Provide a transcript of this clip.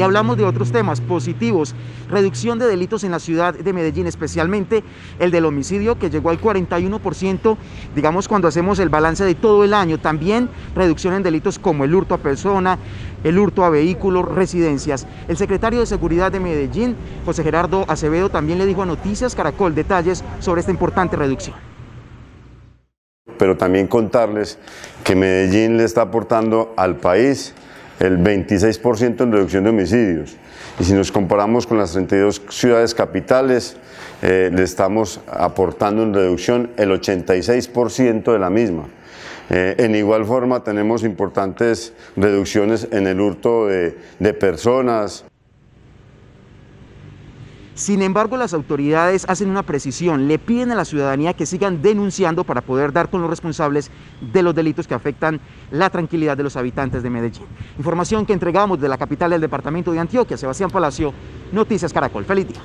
Y hablamos de otros temas positivos, reducción de delitos en la ciudad de Medellín, especialmente el del homicidio, que llegó al 41%, digamos, cuando hacemos el balance de todo el año. También reducción en delitos como el hurto a persona, el hurto a vehículos, residencias. El secretario de Seguridad de Medellín, José Gerardo Acevedo, también le dijo a Noticias Caracol detalles sobre esta importante reducción. Pero también contarles que Medellín le está aportando al país el 26% en reducción de homicidios. Y si nos comparamos con las 32 ciudades capitales, le estamos aportando en reducción el 86% de la misma. En igual forma tenemos importantes reducciones en el hurto de personas. Sin embargo, las autoridades hacen una precisión, le piden a la ciudadanía que sigan denunciando para poder dar con los responsables de los delitos que afectan la tranquilidad de los habitantes de Medellín. Información que entregamos de la capital del departamento de Antioquia. Sebastián Palacio, Noticias Caracol. Feliz día.